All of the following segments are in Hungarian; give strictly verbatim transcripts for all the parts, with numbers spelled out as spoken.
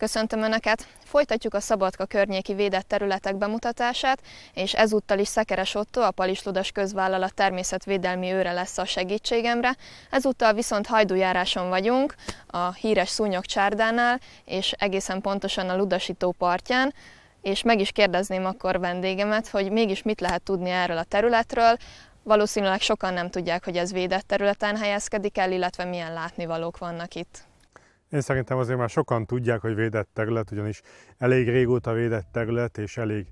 Köszöntöm Önöket! Folytatjuk a Szabadka környéki védett területek bemutatását, és ezúttal is Szekeres Ottó, a Palis-Ludas közvállalat természetvédelmi őre lesz a segítségemre. Ezúttal viszont hajdújáráson vagyunk, a híres Szúnyog csárdánál, és egészen pontosan a Ludasi-tó partján. És meg is kérdezném akkor vendégemet, hogy mégis mit lehet tudni erről a területről. Valószínűleg sokan nem tudják, hogy ez védett területen helyezkedik el, illetve milyen látnivalók vannak itt. Én szerintem azért már sokan tudják, hogy védett terület, ugyanis elég régóta védett terület, és elég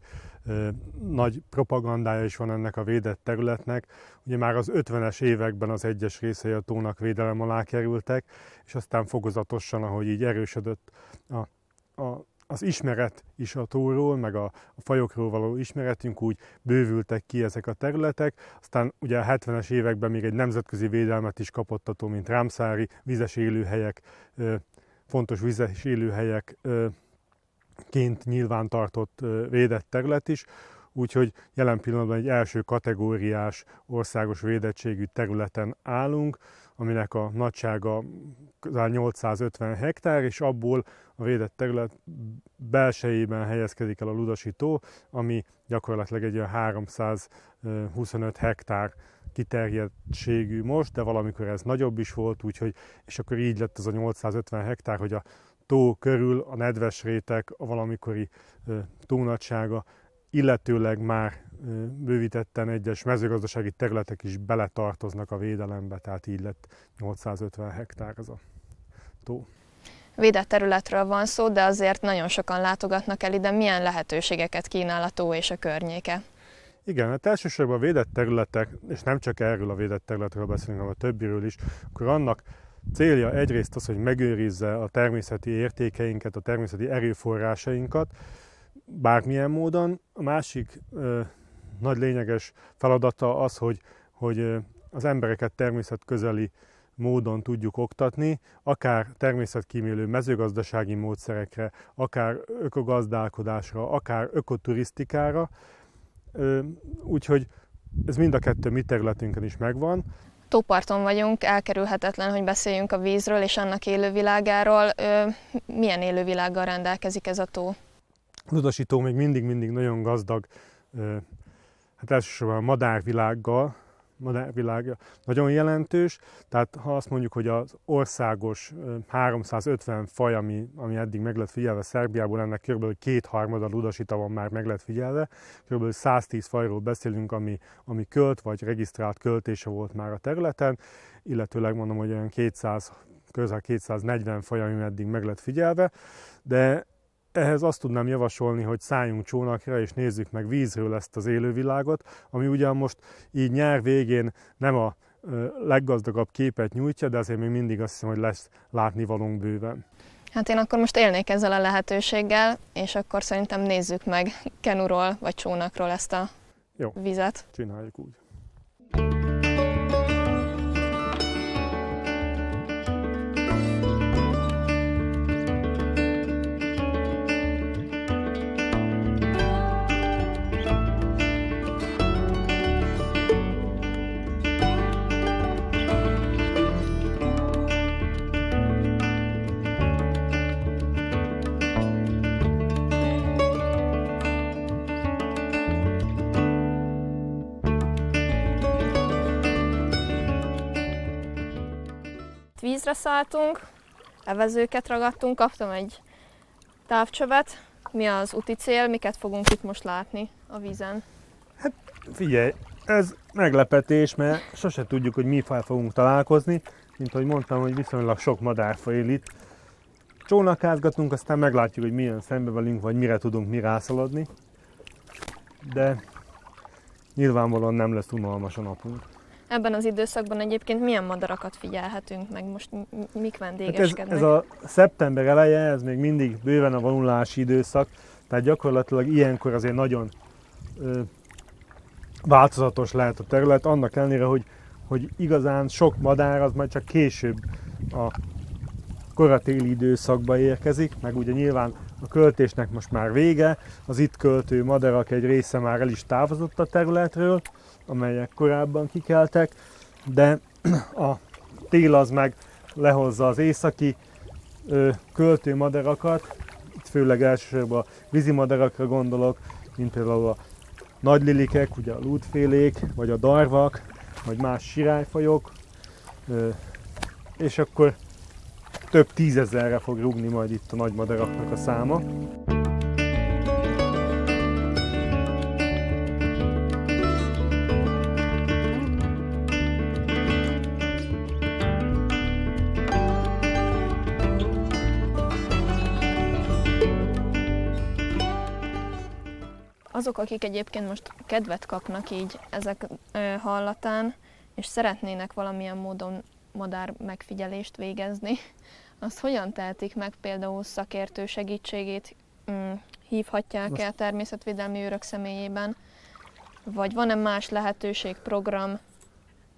ö, nagy propagandája is van ennek a védett területnek. Ugye már az ötvenes években az egyes részei a tónak védelem alá kerültek, és aztán fokozatosan, ahogy így erősödött a, a, az ismeret is a tóról, meg a, a fajokról való ismeretünk, úgy bővültek ki ezek a területek. Aztán ugye a hetvenes években még egy nemzetközi védelmet is kapott a tó, mint Ramsári vizes élőhelyek, ö, fontos vizes élőhelyekként nyilván tartott védett terület is, úgyhogy jelen pillanatban egy első kategóriás országos védettségű területen állunk, aminek a nagysága közel nyolcszázötven hektár, és abból a védett terület belsejében helyezkedik el a Ludasi-tó, ami gyakorlatilag egy olyan háromszázhuszonöt hektár kiterjedtségű most, de valamikor ez nagyobb is volt, úgyhogy, és akkor így lett ez a nyolcszázötven hektár, hogy a tó körül a nedves réteg, a valamikori tónagysága, illetőleg már bővítetten egyes mezőgazdasági területek is beletartoznak a védelembe, tehát így lett nyolcszázötven hektár ez a tó. Védett területről van szó, de azért nagyon sokan látogatnak el ide. Milyen lehetőségeket kínál a tó és a környéke? Igen, hát elsősorban a védett területek, és nem csak erről a védett területről beszélünk, hanem a többiről is, akkor annak célja egyrészt az, hogy megőrizze a természeti értékeinket, a természeti erőforrásainkat, bármilyen módon. A másik ö, nagy lényeges feladata az, hogy, hogy az embereket természetközeli módon tudjuk oktatni, akár természetkímélő mezőgazdasági módszerekre, akár ökogazdálkodásra, akár ökoturisztikára. Úgyhogy ez mind a kettő mi területünkön is megvan. Tóparton vagyunk, elkerülhetetlen, hogy beszéljünk a vízről és annak élővilágáról. Milyen élővilággal rendelkezik ez a tó? A Ludasi-tó még mindig-mindig nagyon gazdag, hát elsősorban a madárvilággal, madárvilága nagyon jelentős, tehát ha azt mondjuk, hogy az országos háromszázötven faj, ami, ami eddig meg lett figyelve Szerbiából, ennek kb. kétharmada Ludasi-tavon már meg lett figyelve, kb. száztíz fajról beszélünk, ami, ami költ vagy regisztrált költése volt már a területen, illetőleg mondom, hogy olyan kétszáz, közel kétszáznegyven faj, ami eddig meg lett figyelve, de ehhez azt tudnám javasolni, hogy szálljunk csónakra és nézzük meg vízről ezt az élővilágot, ami ugyan most így nyár végén nem a leggazdagabb képet nyújtja, de azért még mindig azt hiszem, hogy lesz látnivalónk bőven. Hát én akkor most élnék ezzel a lehetőséggel, és akkor szerintem nézzük meg kenuról vagy csónakról ezt a Jó, vizet. Csináljuk úgy. Vízre szálltunk, evezőket ragadtunk, kaptam egy távcsövet. Mi az úti cél, miket fogunk itt most látni a vízen? Hát figyelj, ez meglepetés, mert sose tudjuk, hogy mi faj fogunk találkozni. Mint ahogy mondtam, hogy viszonylag sok madárfaj él itt. Csónakázgatunk, aztán meglátjuk, hogy milyen szembe velünk, vagy mire tudunk mi rászaladni. De nyilvánvalóan nem lesz unalmas a napunk. Ebben az időszakban egyébként milyen madarakat figyelhetünk meg? Most mik vendégeskednek? Hát ez, ez a szeptember eleje, ez még mindig bőven a vonulási időszak, tehát gyakorlatilag ilyenkor azért nagyon ö, változatos lehet a terület, annak ellenére, hogy, hogy igazán sok madár az majd csak később a koratéli időszakba érkezik, meg ugye nyilván a költésnek most már vége, az itt költő madarak egy része már el is távozott a területről, amelyek korábban kikeltek, de a tél az meg lehozza az északi költő madarakat, főleg elsősorban a vízimadarakra gondolok, mint például a nagylilikek, ugye a lúdfélék, vagy a darvak, vagy más sirályfajok, és akkor több tízezerre fog rúgni majd itt a nagymadaraknak a száma. Azok, akik egyébként most kedvet kapnak így ezek hallatán, és szeretnének valamilyen módon madár megfigyelést végezni, az hogyan tehetik meg? Például szakértő segítségét hívhatják el természetvédelmi őrök személyében? Vagy van-e más lehetőség, program,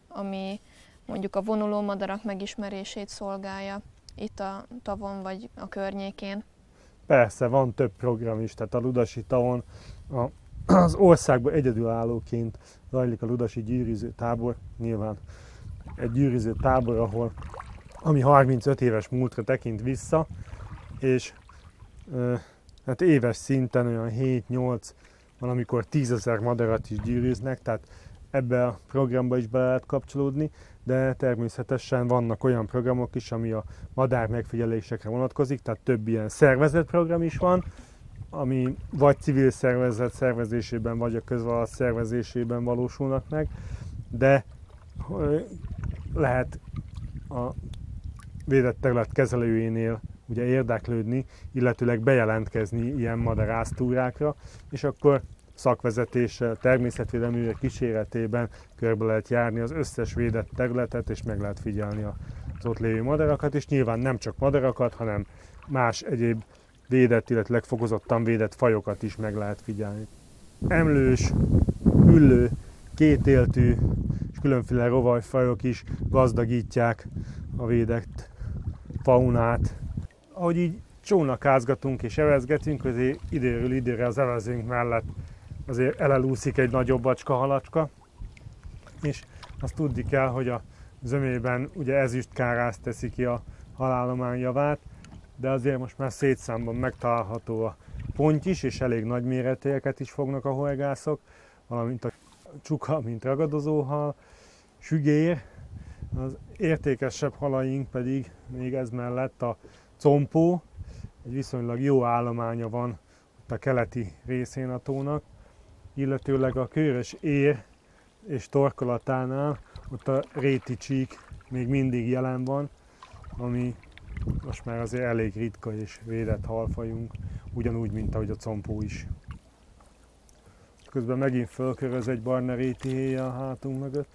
ami mondjuk a vonuló madarak megismerését szolgálja itt a tavon vagy a környékén? Persze, van több program is, tehát a Ludasi-tón a, az országban egyedülállóként zajlik a ludasi gyűrűző tábor, nyilván egy gyűrűző tábor, ahol, ami harmincöt éves múltra tekint vissza, és e, hát éves szinten olyan hét-nyolc, valamikor tízezer madarat is gyűrűznek, tehát ebbe a programba is be lehet kapcsolódni, de természetesen vannak olyan programok is, ami a madár megfigyelésekre vonatkozik, tehát több ilyen szervezetprogram is van, ami vagy civil szervezet szervezésében, vagy a közvállalat szervezésében valósulnak meg, de lehet a védett terület kezelőjénél ugye érdeklődni, illetőleg bejelentkezni ilyen madarásztúrákra, és akkor szakvezetéssel, természetvédelmi őrök kíséretében körbe lehet járni az összes védett területet, és meg lehet figyelni az ott lévő madarakat, és nyilván nem csak madarakat, hanem más egyéb védett, illetve fokozottan védett fajokat is meg lehet figyelni. Emlős, hüllő, kétéltű és különféle rovarfajok is gazdagítják a védett faunát. Ahogy így csónakázgatunk és evezgetünk, azért időről időre az evezünk mellett azért elelúszik egy nagyobb acska-halacska, és azt tudni kell, hogy a zömében ugye ezüstkárász teszi ki a halállomány javát, de azért most már szétszámban megtalálható a ponty is, és elég nagy méretűeket is fognak a horgászok, valamint a csuka, mint ragadozóhal, sügér, az értékesebb halaink pedig még ez mellett a compó, egy viszonylag jó állománya van ott a keleti részén a tónak, illetőleg a Körösér és torkolatánál ott a réti csík még mindig jelen van, ami most már azért elég ritka és védett halfajunk, ugyanúgy, mint ahogy a compó is. Közben megint fölköröz egy barna réti héja a hátunk mögött.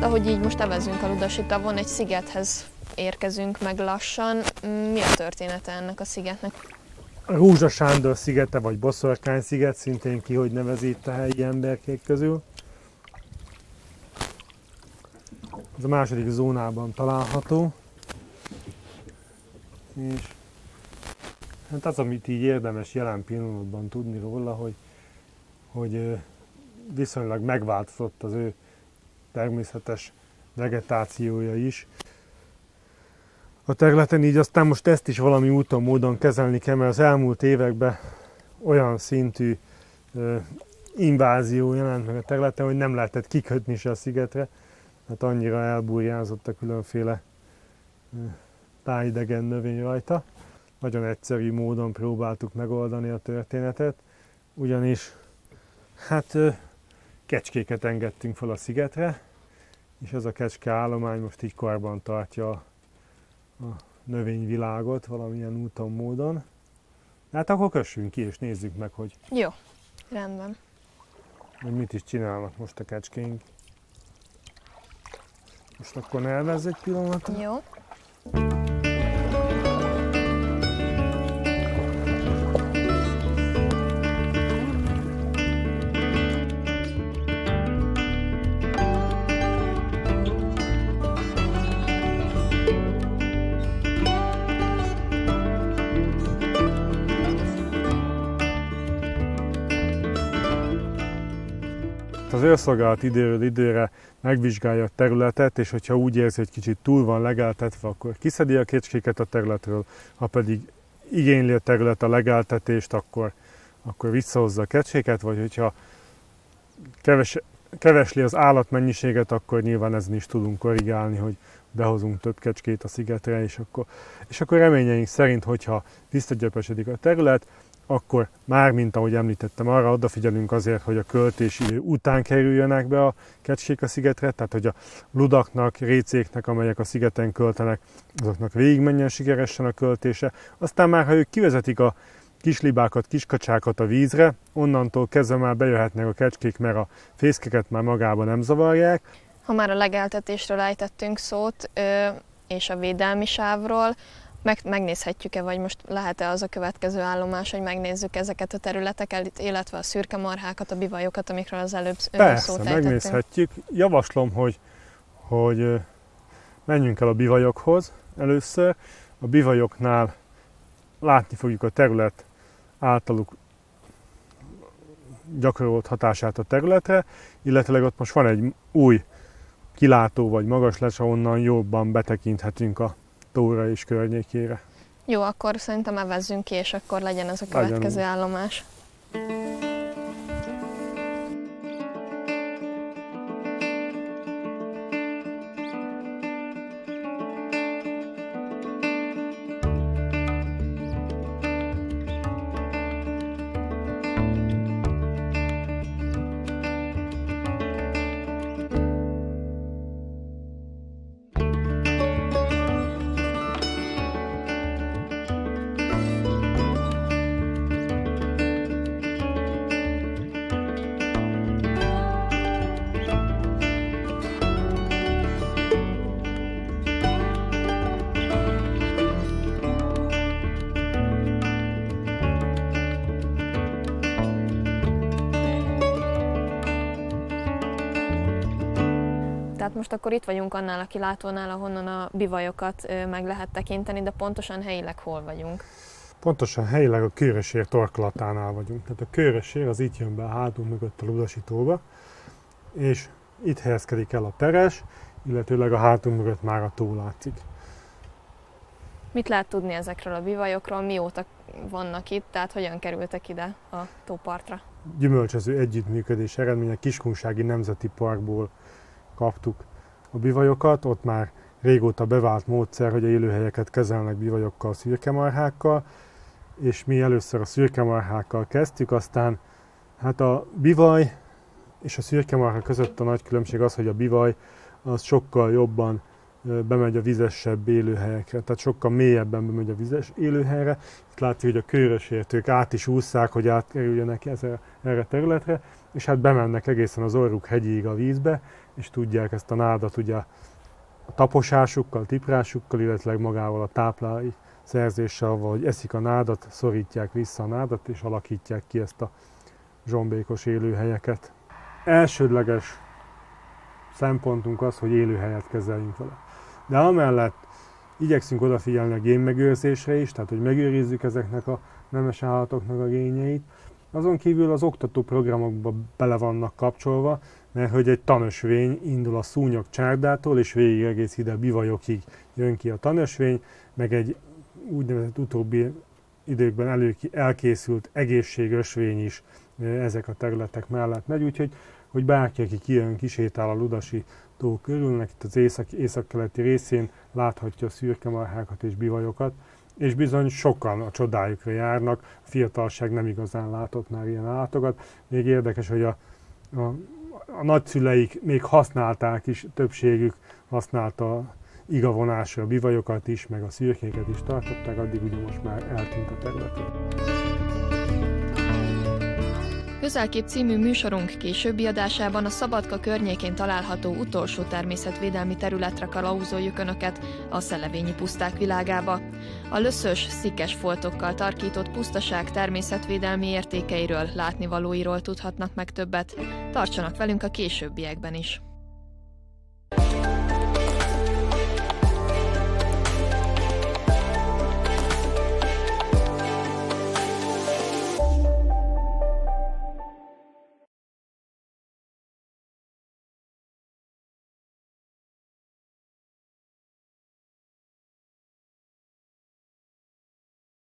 Ahogy így most evezünk a Ludasi-tavon, egy szigethez érkezünk meg lassan. Mi a története ennek a szigetnek? A Rúzsa Sándor szigete, vagy Boszorkány sziget, szintén ki hogy nevezi itt a helyi emberkék közül. Ez a második zónában található. És hát az, amit így érdemes jelen pillanatban tudni róla, hogy, hogy viszonylag megváltozott az ő természetes vegetációja is a területen, így aztán most ezt is valami úton, módon kezelni kell, mert az elmúlt években olyan szintű ö, invázió jelent meg a területen, hogy nem lehetett kikötni se a szigetre, mert annyira elburjázott a különféle ö, tájidegen növény rajta. Nagyon egyszerű módon próbáltuk megoldani a történetet, ugyanis hát ö, kecskéket engedtünk fel a szigetre, és ez a kecske állomány most így karban tartja a növényvilágot valamilyen úton, módon. Hát akkor kössünk ki és nézzük meg, hogy... Jó, rendben. Hogy mit is csinálnak most a kecskéink. Most akkor ne elvezz egy pillanatra. Jó. Tehát az őrszolgálat időről időre megvizsgálja a területet, és hogyha úgy érzi, hogy kicsit túl van legeltetve, akkor kiszedi a kécskéket a területről, ha pedig igényli a terület a legeltetést, akkor, akkor visszahozza a kecskéket, vagy hogyha keves, kevesli az állatmennyiséget, akkor nyilván ezen is tudunk korrigálni, hogy behozunk több kecskét a szigetre, és akkor, és akkor reményeink szerint, hogyha visszagyöpesedik a terület, akkor már, mint ahogy említettem, arra odafigyelünk azért, hogy a költési idő után kerüljenek be a kecskék a szigetre, tehát hogy a ludaknak, récéknek, amelyek a szigeten költenek, azoknak végigmenjen sikeresen a költése. Aztán már, ha ők kivezetik a kislibákat, kiskacsákat a vízre, onnantól kezdve már bejöhetnek a kecskék, mert a fészkeket már magában nem zavarják. Ha már a legeltetésről ejtettünk szót, és a védelmi sávról, megnézhetjük-e, vagy most lehet-e az a következő állomás, hogy megnézzük ezeket a területeket, illetve a szürke marhákat, a bivajokat, amikről az előbb szót ejtettünk? Persze, megnézhetjük. Javaslom, hogy, hogy menjünk el a bivajokhoz először. A bivajoknál látni fogjuk a terület általuk gyakorolt hatását a területre, illetve ott most van egy új kilátó vagy magas lecs, ahonnan jobban betekinthetünk a tóra és környékére. Jó, akkor szerintem evezzünk ki, és akkor legyen ez a következő legyen. állomás. Tehát most akkor itt vagyunk annál a kilátónál, ahonnan a bivajokat meg lehet tekinteni, de pontosan helyileg hol vagyunk? Pontosan helyileg a Körösér torkolatánál vagyunk. Tehát a Körösér az itt jön be a hátunk mögött a Ludasi-tóba, és itt helyezkedik el a peres, illetőleg a hátunk mögött már a tó látszik. Mit lehet tudni ezekről a bivajokról, mióta vannak itt, tehát hogyan kerültek ide a tópartra? Gyümölcsöző együttműködés eredménye Kiskunsági Nemzeti Parkból kaptuk a bivajokat, ott már régóta bevált módszer, hogy a élőhelyeket kezelnek bivajokkal, szürkemarhákkal, és mi először a szürkemarhákkal kezdtük, aztán hát a bivaj és a szürkemarha között a nagy különbség az, hogy a bivaj az sokkal jobban bemegy a vizesebb élőhelyekre, tehát sokkal mélyebben bemegy a vizes élőhelyre. Itt látjuk, hogy a körösértők át is ússzák, hogy átkerüljenek erre a területre, és hát bemennek egészen az orruk hegyéig a vízbe, és tudják ezt a nádat ugye a taposásukkal, tiprásukkal, illetve magával a táplái szerzéssel, vagy eszik a nádat, szorítják vissza a nádat, és alakítják ki ezt a zsombékos élőhelyeket. Elsődleges szempontunk az, hogy élőhelyet kezeljünk vele. De amellett igyekszünk odafigyelni a génmegőrzésre is, tehát hogy megőrizzük ezeknek a nemes állatoknak a génjeit. Azon kívül az oktató programokba bele vannak kapcsolva, mert hogy egy tanösvény indul a Szúnyog csárdától, és végig egész ide bivajokig jön ki a tanösvény, meg egy úgynevezett utóbbi időkben elő elkészült egészségösvény is ezek a területek mellett megy, úgyhogy hogy bárki, aki kijön, kisétál a Ludasi-tó körülnek, itt az észak, északkeleti részén láthatja a szürkemarhákat és bivajokat, és bizony sokan a csodájukra járnak, a fiatalság nem igazán látott már ilyen állatokat. Még érdekes, hogy a, a, a nagyszüleik még használták is, többségük használta igavonásra a bivajokat is, meg a szürkéket is tartották, addig ugye most már eltűnt a területről. Közel-kép című műsorunk későbbi adásában a Szabadka környékén található utolsó természetvédelmi területre kalauzoljuk Önöket, a szelevényi puszták világába. A löszös, szikes foltokkal tarkított pusztaság természetvédelmi értékeiről, látnivalóiról tudhatnak meg többet. Tartsanak velünk a későbbiekben is!